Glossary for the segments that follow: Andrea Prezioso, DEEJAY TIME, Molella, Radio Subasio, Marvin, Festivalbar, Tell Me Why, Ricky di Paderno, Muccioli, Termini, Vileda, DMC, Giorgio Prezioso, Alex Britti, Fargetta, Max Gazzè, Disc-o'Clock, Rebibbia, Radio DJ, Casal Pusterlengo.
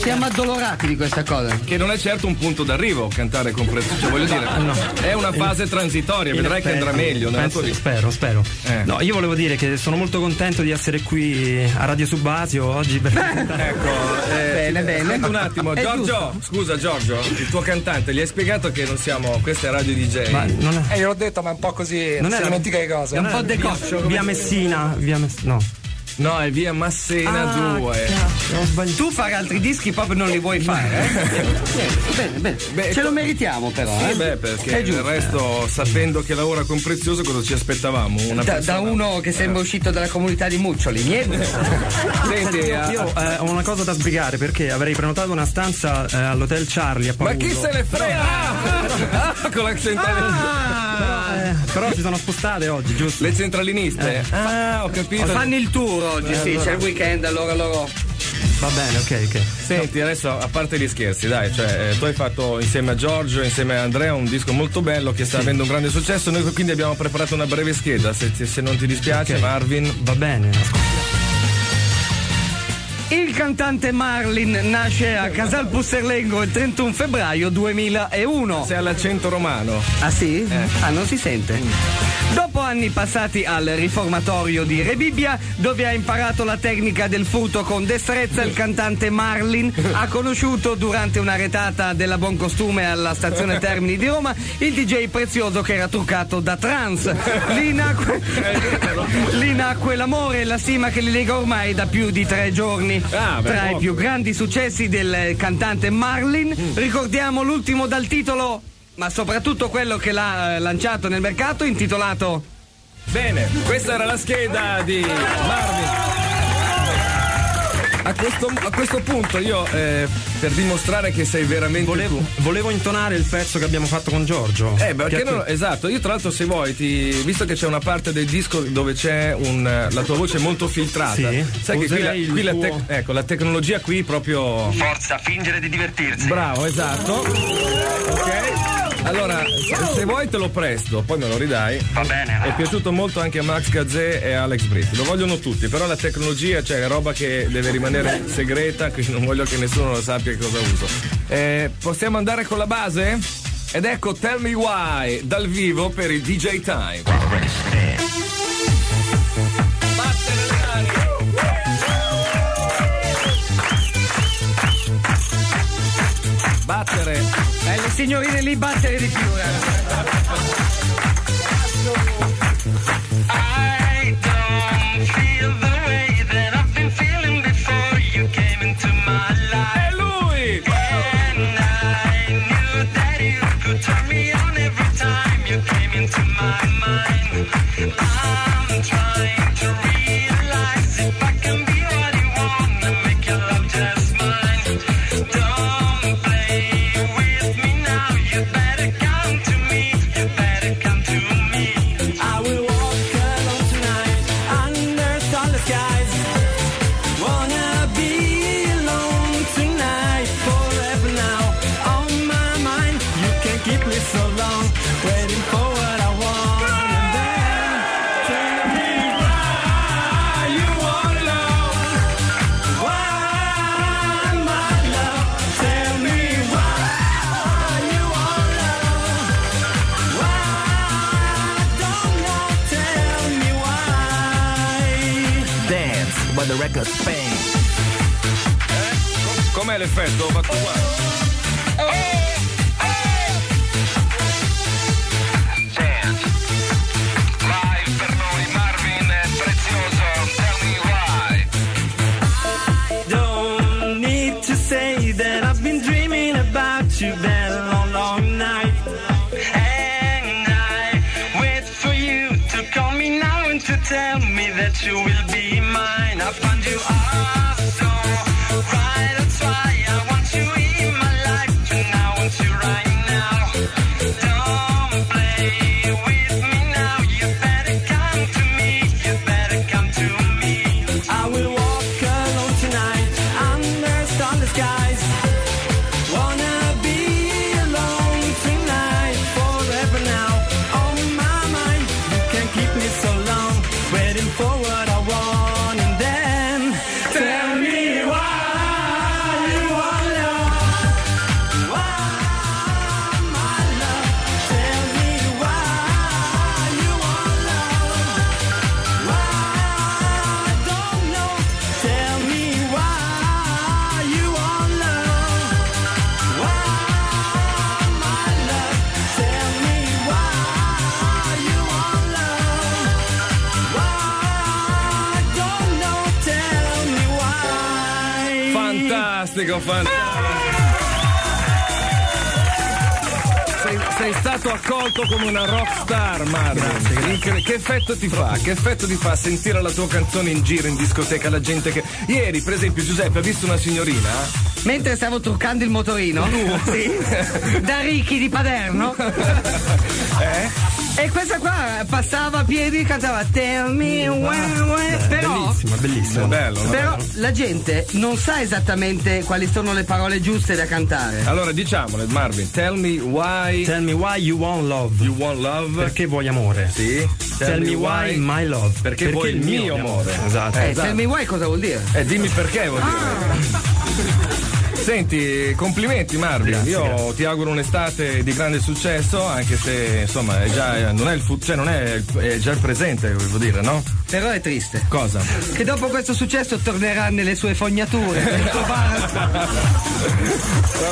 siamo addolorati di questa cosa. Che non è certo un punto d'arrivo cantare con Prezioso, cioè, voglio dire, no, è una fase transitoria, vedrai che andrà meglio. Spero. No, io volevo dire che sono molto contento di essere qui a Radio Subasio oggi. Bene. Senti un attimo, Giorgio, scusa Giorgio, il tuo cantante gli hai spiegato che non siamo, questa è Radio DJ. Ma non è... io l'ho detto, ma è un po' così, non si dimentica le cose. È un po' decoccio. Via Messina. No, è via Massena 2. Tu fare altri dischi proprio non li vuoi fare, Bene. Ce lo meritiamo però, sì, perché del resto, sapendo che lavora con Prezioso, cosa ci aspettavamo? Da uno che sembra uscito dalla comunità di Muccioli, niente. Senti, io ho una cosa da sbrigare, perché avrei prenotato una stanza all'Hotel Charlie a Paolo. Ma chi se ne frega? Con l'accentale. Però si sono spostate oggi, giusto? Le centraliniste. Ho capito. Fanno il tour oggi, sì, allora. C'è il weekend, allora. Va bene, ok. Senti, adesso a parte gli scherzi, dai, cioè, tu hai fatto insieme a Giorgio, insieme a Andrea, un disco molto bello che sta avendo un grande successo. Noi quindi abbiamo preparato una breve scheda, se non ti dispiace, okay. Marvin. Va bene, ascolta. Il cantante Marvin nasce a Casal Pusterlengo il 31 febbraio 2001. Sei all'accento romano. Ah sì? Ah, non si sente. Dopo anni passati al riformatorio di Rebibbia, dove ha imparato la tecnica del furto con destrezza, il cantante Marvin ha conosciuto durante una retata della Buon Costume alla stazione Termini di Roma il DJ Prezioso, che era truccato da trance. Lì nacque l'amore e la stima che li lega ormai da più di 3 giorni. Tra i più grandi successi del cantante Marvin ricordiamo l'ultimo dal titolo, ma soprattutto quello che l'ha lanciato nel mercato, intitolato... Bene, questa era la scheda di Marvin. A questo punto io, per dimostrare che sei veramente... Volevo intonare il pezzo che abbiamo fatto con Giorgio. Perché no? Esatto, io tra l'altro, se vuoi, visto che c'è una parte del disco dove c'è la tua voce molto filtrata, sì, sai che la tecnologia qui proprio... Forza, fingere di divertirsi. Bravo, esatto. Ok. Allora, se vuoi te lo presto, poi me lo ridai. Va bene. È piaciuto molto anche a Max Gazzè e Alex Britti. Lo vogliono tutti, però la tecnologia, cioè, è roba che deve rimanere segreta, quindi non voglio che nessuno sappia cosa uso. Possiamo andare con la base? Ed ecco Tell Me Why dal vivo per il DJ Time. Battere. Le signorine lì, battere di più, I don't feel the way that I've been feeling before you came into my life. È lui! And I knew that you could turn me on every time you came into my mind. I'm trying to realize if I can be what you want and make your love just mine. Don't play with me now, you better come to me, you better come to me. I will walk alone tonight, under starlit skies. Wanna be alone tonight, forever now. On my mind, you can keep me so long, waiting for what I want. And then, tell me why you want love, why my love. Tell me why you want love, why don't you tell me why. Dance by the record Spain. Com'è l'effetto? Fatto qua. Dance live per noi, Marvin Prezioso. Tell me why. Don't need to say that I've been dreaming about you that long, long night. And I wait for you to call me now and to tell me that you will be mine. I found you are so right, that's why I want you in my life. And I want you right now. Don't play with me now, you better come to me, you better come to me. I will walk alone tonight, under starlit skies. Wanna be Fantastico, fantastico. Sei stato accolto come una rockstar, Marvin. Che effetto ti fa? Che effetto ti fa sentire la tua canzone in giro, in discoteca, la gente che... Ieri, per esempio, Giuseppe ha visto una signorina... Mentre stavo truccando il motorino. Sì. Da Ricky di Paderno. E questa qua passava a piedi e cantava Tell Me Why. Però bellissima, bellissima. Bello, però bello. La gente non sa esattamente quali sono le parole giuste da cantare. Allora diciamole, Marvin. Tell me why. Tell me why you want love. You want love. Perché vuoi amore. Sì. Tell me why my love. Perché vuoi il mio amore. Esatto. Esatto. Tell me why cosa vuol dire? Dimmi perché vuol dire. Senti, complimenti Marvin, grazie. Ti auguro un'estate di grande successo, anche se insomma è già non è il futuro, cioè è già il presente, volevo dire, no? Però è triste. Cosa? Che dopo questo successo tornerà nelle sue fognature. Va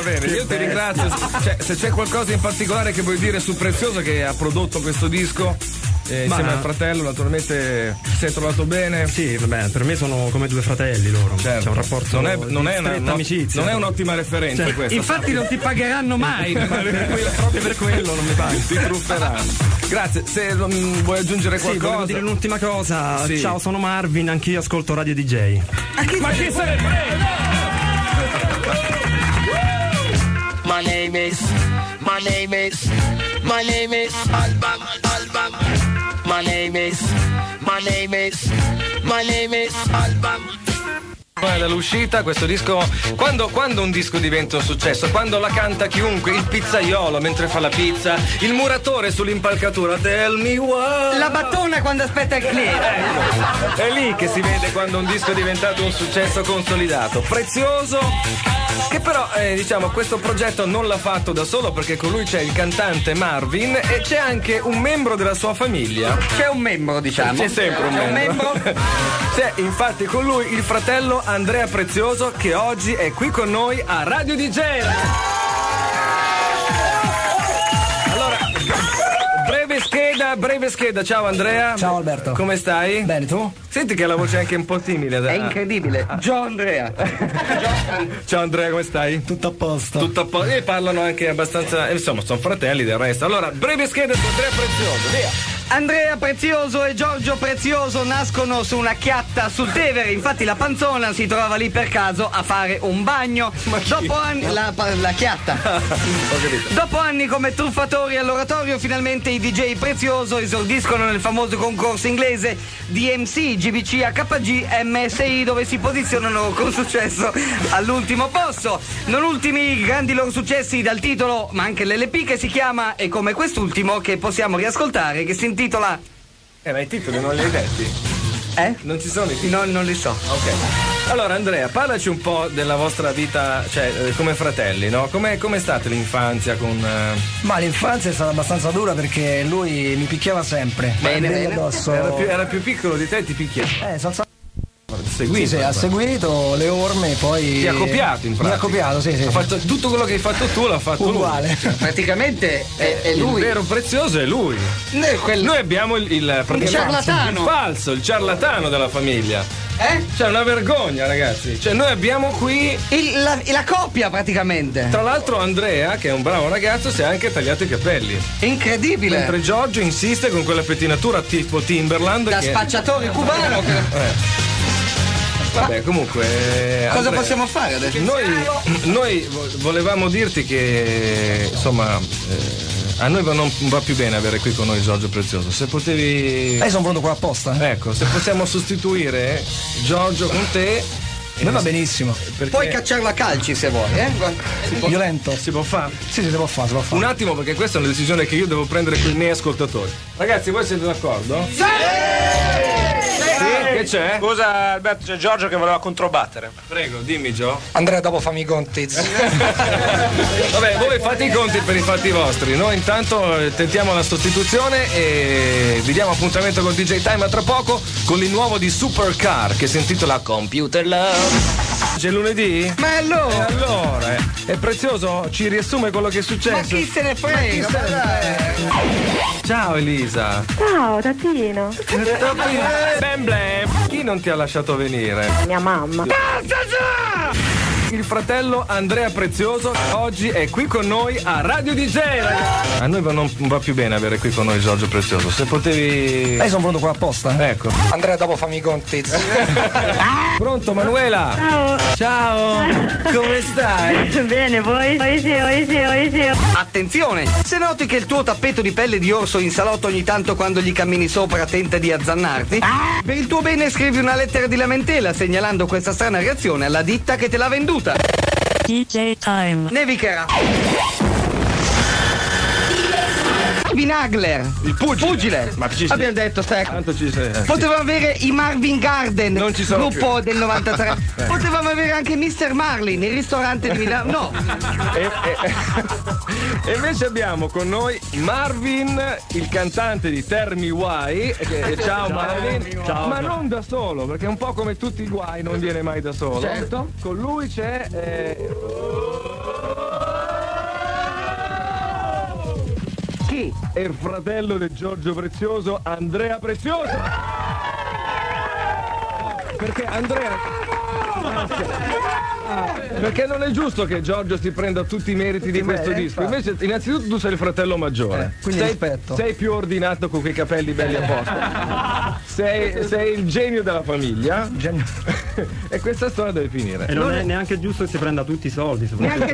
bene, io ti ringrazio. Se c'è qualcosa in particolare che vuoi dire su Prezioso che ha prodotto questo disco? Insieme al fratello, naturalmente si è trovato bene. Sì, vabbè, per me sono come due fratelli loro. Certo. C'è un rapporto. Non è amicizia. Non è un'ottima referenza, cioè, questa. Infatti non ti pagheranno mai. Proprio per quello non mi paghi. Ti trufferanno. Grazie, se vuoi aggiungere qualcosa. Sì, volevo dire un'ultima cosa. Sì. Ciao, sono Marvin, anch'io ascolto Radio DJ. Ma chi se ne frega? My name is Alban. My name is Alban. Dall'uscita questo disco, quando un disco diventa un successo, quando la canta chiunque, il pizzaiolo mentre fa la pizza, il muratore sull'impalcatura, tell me why, la battona quando aspetta il cliente, è lì che si vede quando un disco è diventato un successo consolidato. Prezioso, che però diciamo questo progetto non l'ha fatto da solo, perché con lui c'è il cantante Marvin e c'è anche un membro della sua famiglia, c'è un membro, diciamo c'è sempre un membro. C'è infatti con lui il fratello Andrea Prezioso, che oggi è qui con noi a Radio DJ. Allora, breve scheda. Ciao Andrea. Ciao Alberto. Come stai? Bene, tu? Senti che la voce è anche un po' timida. È incredibile. Ciao Andrea. Ciao Andrea, come stai? Tutto a posto. E parlano anche abbastanza, insomma, sono fratelli del resto. Allora, breve scheda su Andrea Prezioso, via. Andrea Prezioso e Giorgio Prezioso nascono su una chiatta sul Tevere, infatti la panzona si trova lì per caso a fare un bagno. Dopo anni la chiatta. Dopo anni come truffatori all'oratorio, finalmente i DJ Prezioso esordiscono nel famoso concorso inglese DMC GBC HG MSI, dove si posizionano con successo all'ultimo posto. Non ultimi i grandi loro successi dal titolo, ma anche l'LP che si chiama, e come quest'ultimo che possiamo riascoltare, che si intitola... ma i titoli non li hai detti? Non ci sono i titoli? No, non li so. Ok. Allora Andrea, parlaci un po' della vostra vita, cioè come fratelli, no? Com'è stata l'infanzia con... Ma l'infanzia è stata abbastanza dura, perché lui mi picchiava sempre. Bene. Addosso... Era più piccolo di te e ti picchiava. Ha seguito le orme e poi... Ti ha copiato in pratica. Mi ha copiato, sì. Ha fatto tutto quello che hai fatto tu, l'ha fatto uguale. Lui. Praticamente è lui. Il vero Prezioso è lui. Noi abbiamo il ciarlatano. Il ciarlatano della famiglia. Cioè una vergogna, ragazzi. Cioè noi abbiamo qui la coppia praticamente. Tra l'altro Andrea, che è un bravo ragazzo, si è anche tagliato i capelli. Incredibile. Mentre Giorgio insiste con quella pettinatura tipo Timberland. Da spacciatore cubano. Vabbè, comunque cosa Andrea, possiamo fare adesso? Noi volevamo dirti che insomma a noi non va più bene avere qui con noi Giorgio Prezioso. Se potevi... sono venuto qua apposta. Ecco, se possiamo sostituire Giorgio con te. Non va benissimo. Perché... Puoi cacciarla a calci se vuoi, Violento. Si può fare? Sì, si può fare. Un attimo, perché questa è una decisione che io devo prendere con i miei ascoltatori. Ragazzi, voi siete d'accordo? Sì! Sì, che c'è? Scusa Alberto, c'è Giorgio che voleva controbattere. Prego, dimmi Gio. Andrea, dopo fammi i conti. Vabbè, voi fate i conti per i fatti vostri. Noi intanto tentiamo la sostituzione e vi diamo appuntamento con DJ Time a tra poco con il nuovo di Supercar che si intitola Computer Love. C'è lunedì? Ma allora è Prezioso, ci riassume quello che è successo. Ma chi se ne frega? Ciao Elisa. Ciao Tatino. Chi non ti ha lasciato venire? Mia mamma. il fratello Andrea Prezioso. Oggi è qui con noi a Radio DJ. A noi non va più bene avere qui con noi Giorgio Prezioso. Se potevi... sono venuto qua apposta. Ecco. Andrea, dopo fammi i conti. Pronto, Manuela? Ciao. Ciao. Come stai? Bene, voi? Sì. Attenzione! Se noti che il tuo tappeto di pelle di orso in salotto ogni tanto quando gli cammini sopra tenta di azzannarti, per il tuo bene scrivi una lettera di lamentela segnalando questa strana reazione alla ditta che te l'ha venduta. DJ Time. Nevicherà. Vinagler, il pugile. Ma ci sei. Abbiamo detto, stai. Tanto ci sei. Potevamo avere i Marvin Garden, non ci sono gruppo più. Del 93. Potevamo avere anche Mr. Marlin, il ristorante di Milano. No. E invece abbiamo con noi Marvin, il cantante di Tell Me Why. Ciao Marvin. Ciao. Ma non da solo, perché un po' come tutti i guai non viene mai da solo. Certo. Con lui c'è. Chi? È il fratello di Giorgio Prezioso, Andrea Prezioso! Perché Andrea... perché non è giusto che Giorgio si prenda tutti i meriti di questo disco. Invece, innanzitutto tu sei il fratello maggiore. Quindi sei più ordinato con quei capelli belli a posto. Sei il genio della famiglia. Genio. E questa storia deve finire. E non è neanche giusto che si prenda tutti i soldi. Neanche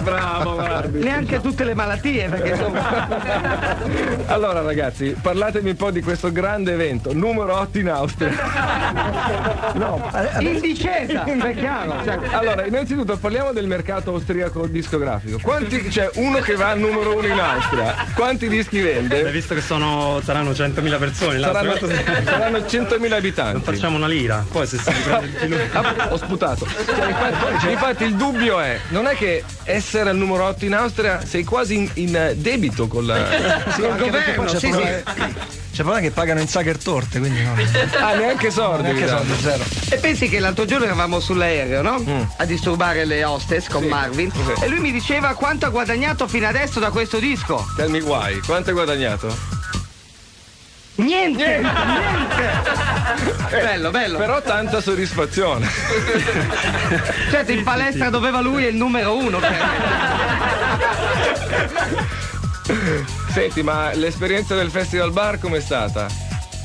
bravo, guardi. Neanche tutte le malattie, perché insomma. Allora ragazzi, parlatemi un po' di questo grande evento, numero 8 in Austria. No, in discesa. È chiaro. Cioè, allora, innanzitutto parliamo del mercato austriaco discografico. Quanti, cioè, uno che va al numero 1 in Austria, quanti dischi vende? Hai visto che saranno 100.000 persone, saranno 100.000 abitanti. Non facciamo una lira. Poi se si ho sputato. Cioè, infatti il dubbio è, non è che essere al numero 8 in Austria sei quasi in debito con il governo. C'è problema che pagano in Sacher torte, quindi no. Neanche sordi. No, neanche sordi, zero. E pensi che l'altro giorno eravamo sull'aereo, no? A disturbare le hostess con Marvin. E lui mi diceva quanto ha guadagnato fino adesso da questo disco. Tell Me Why, quanto hai guadagnato? Niente! Bello. Però tanta soddisfazione. Certo, in palestra doveva lui è il numero 1. Senti, ma l'esperienza del Festivalbar com'è stata?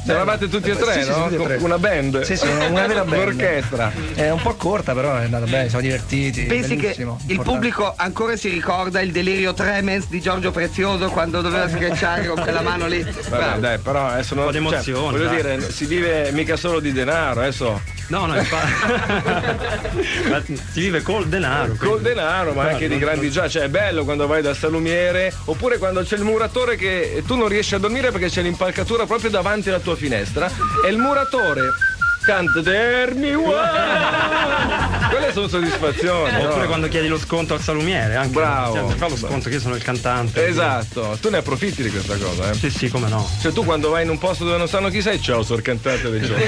Eravate tutti e tre, no? Una band. Sì, una vera band. Un'orchestra. È un po' corta, però è andata bene, siamo divertiti. Pensi che il pubblico ancora si ricorda il delirio tremens di Giorgio Prezioso quando doveva schiacciare con quella mano lì. Vabbè, dai, però adesso non. Un po' di emozione. Voglio dire, si vive mica solo di denaro, adesso. No, infatti. Si vive col denaro. Col denaro, ma anche di grandi già. Cioè, è bello quando vai dal salumiere, oppure quando c'è il muratore che tu non riesci a dormire perché c'è l'impalcatura proprio davanti alla tua finestra e il muratore canta Tell Me Why. Quelle sono soddisfazioni. Oppure quando chiedi lo sconto al salumiere, anche bravo, fa lo sconto, che io sono il cantante. Esatto, tu ne approfitti di questa cosa, eh? Sì, come no. Cioè tu quando vai in un posto dove non sanno chi sei, ciao, sono il cantante del gioco.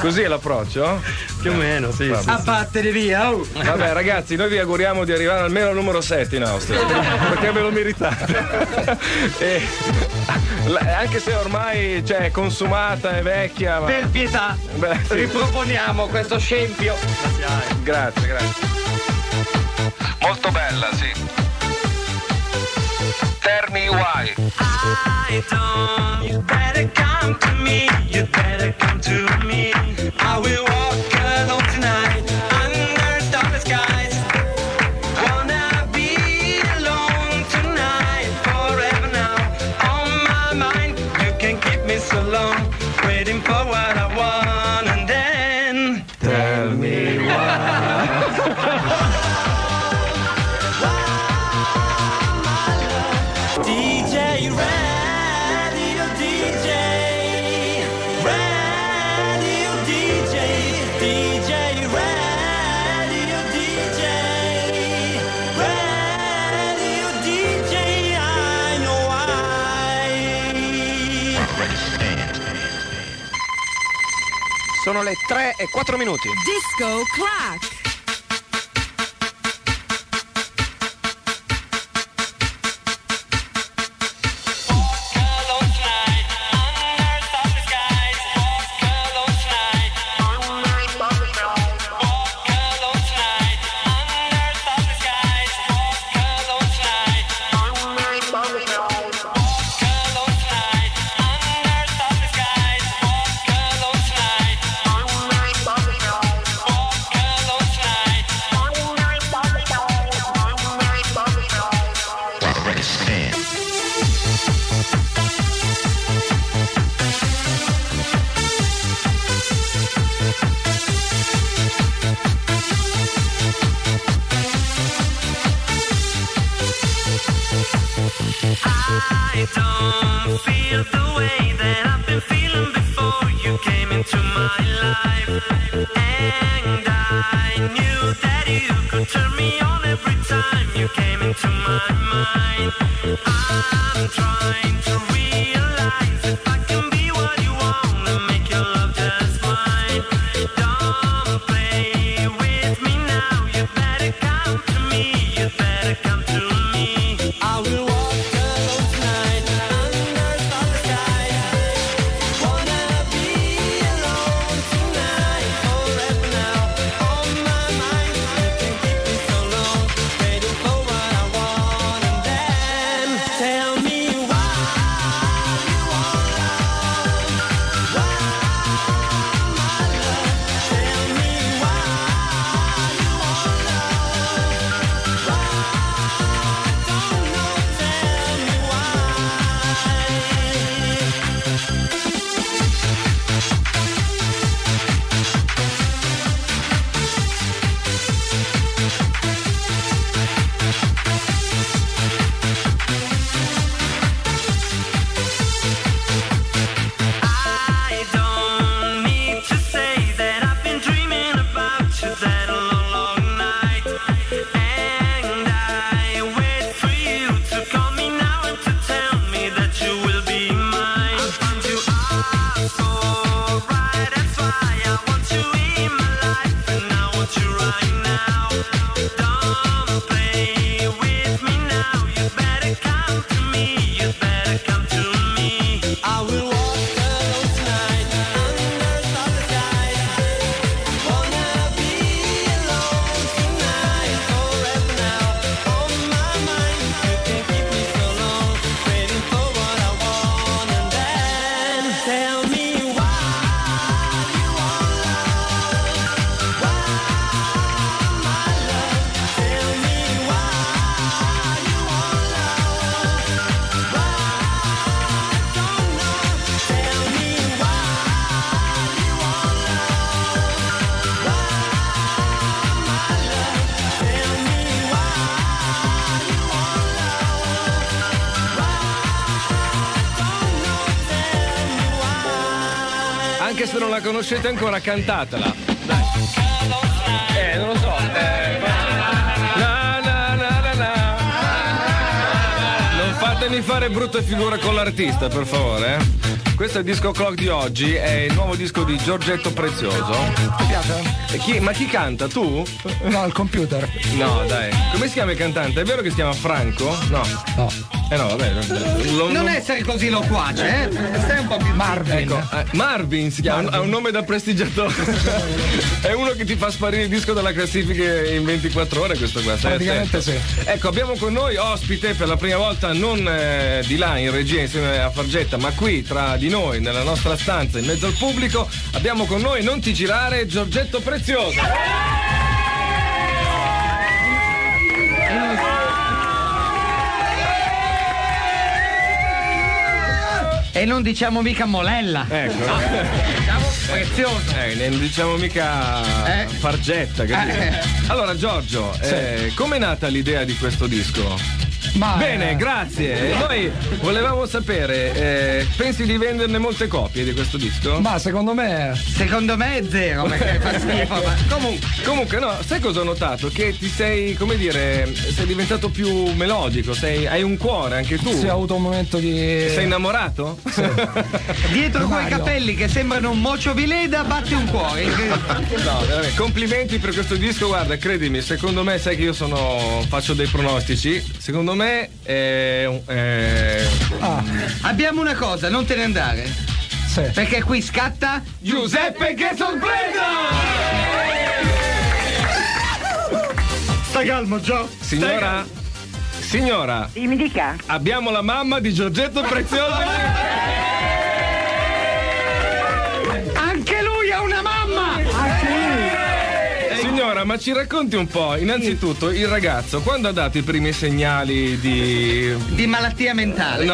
Così è l'approccio? Più o meno, sì. A battere via. Vabbè ragazzi, noi vi auguriamo di arrivare almeno al numero 7 in Austria. Perché ve lo meritate. Anche se ormai è consumata e vecchia, ma... per pietà. Beh, sì. Riproponiamo questo scempio. Grazie. Molto bella, sì. Tell Me Why. I don't. You better come to me. You better come to me. I will walk alone tonight under starry skies. Wanna be alone tonight forever now. On my mind, you can keep me so long, waiting for what I want. Sono le 3:04. Disc-o'Clock. se non la conoscete ancora, cantatela. Dai. Non lo so. Non fatemi fare brutte figure con l'artista, per favore. Questo è il Disc-o'Clock di oggi, è il nuovo disco di Giorgetto Prezioso. Ti piace? Ma chi canta? Tu? No, il computer. No, dai. Come si chiama il cantante? È vero che si chiama Franco? No. No. No, vabbè. Non essere così loquace, Stai un po' più. Marvin. Ecco, Marvin si chiama, ha un nome da prestigiatore. È uno che ti fa sparire il disco dalla classifica in 24 ore, questo qua. Praticamente sì. Ecco, abbiamo con noi ospite per la prima volta, non di là in regia insieme a Fargetta, ma qui tra di noi, nella nostra stanza, in mezzo al pubblico, abbiamo con noi, non ti girare, Giorgetto Prezioso. E non diciamo mica Molella. Ecco. No, diciamo Prezioso. Non diciamo mica Fargetta. Allora, Giorgio, com'è nata l'idea di questo disco? Ma bene, grazie. Noi volevamo sapere, pensi di venderne molte copie di questo disco? Ma secondo me è zero, perché fa schifo. Ma... Comunque no, sai cosa ho notato? Che ti sei, come dire, sei diventato più melodico, hai un cuore anche tu. Sì, ho avuto un momento di... Sei innamorato? Sì. Dietro quei capelli che sembrano un mocio vileda batte un cuore. No, veramente. Complimenti per questo disco, guarda, credimi, secondo me, sai che io faccio dei pronostici, secondo me. Abbiamo una cosa, non te ne andare, perché qui scatta Giuseppe che sorprenda. Stai calmo, Gio. Signora, mi dica. Abbiamo la mamma di Giorgetto Prezioso. Anche lui ha una mamma. Signora, ma ci racconti un po', innanzitutto, il ragazzo quando ha dato i primi segnali di malattia mentale?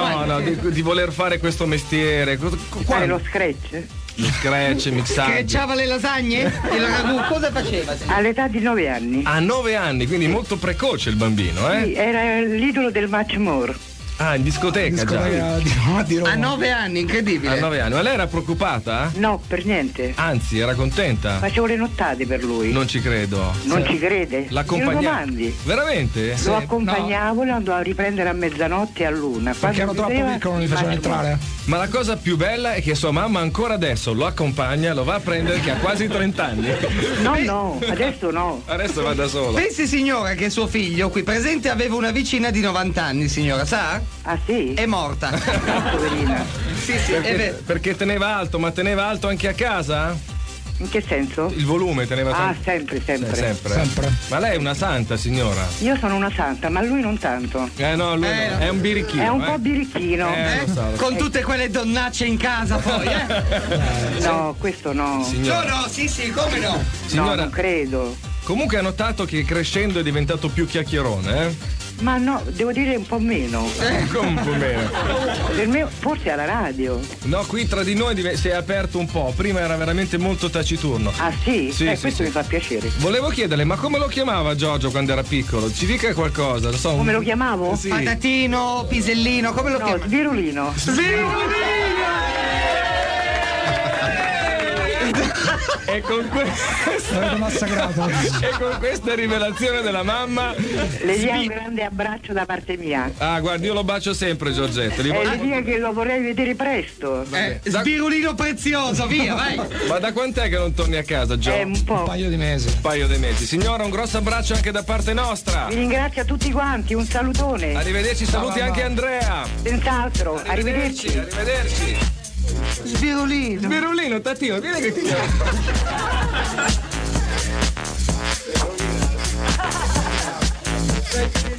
Di voler fare questo mestiere. Lo scratch? Lo scratch, mixaggio. Scratchava le lasagne? Il ragù, cosa faceva? All'età di 9 anni. A 9 anni, quindi molto precoce il bambino, Sì, era l'idolo del Much More. Ah, in discoteca già. Di Roma. A 9 anni, incredibile. A 9 anni, ma lei era preoccupata? No, per niente. Anzi, era contenta. Facevo le nottate per lui. Non ci credo. Non ci crede. L'accompagnavo. Veramente? Lo accompagnavo, lo andavo a riprendere a mezzanotte e all'una. Perché erano troppo piccolo, non li facevano entrare. Ma la cosa più bella è che sua mamma ancora adesso lo accompagna, lo va a prendere, che ha quasi 30 anni. No, adesso no. Adesso va da solo. Pensi, signora, che suo figlio qui presente aveva una vicina di 90 anni, signora, sa? Ah sì? È morta. Poverina. Sì, perché teneva alto, ma teneva alto anche a casa? In che senso? Il volume teneva alto. Ah, sempre. Ma lei è una santa, signora. Io sono una santa, ma lui non tanto. No, lui no. È un birichino. È un po' birichino. Lo so. Con tutte quelle donnacce in casa poi, No, questo no. Signora. No, sì, come no? Signora, no, non credo. Comunque ha notato che crescendo è diventato più chiacchierone, Ma no, devo dire un po' meno. Come un po' meno? Per me forse alla radio. No, qui tra di noi si è aperto un po', prima era veramente molto taciturno. Ah sì? Sì, questo mi fa piacere. Volevo chiederle, ma come lo chiamava Giorgio quando era piccolo? Ci dica qualcosa, non so. Come lo chiamavo? Sì. Patatino, pisellino, come lo chiamavo? Svirulino. E con questa rivelazione della mamma le dia un grande abbraccio da parte mia. Ah, guarda, io lo bacio sempre, Giorgetto. E dia che lo vorrei vedere presto. Sbirulino prezioso, via, vai. Ma da quant'è che non torni a casa, Gio? Un paio di mesi. Signora, un grosso abbraccio anche da parte nostra. Vi ringrazio a tutti quanti, un salutone. Arrivederci, saluti anche Andrea. Senz'altro, arrivederci. Sbirulino, Tatino, vieni che ti chiamo.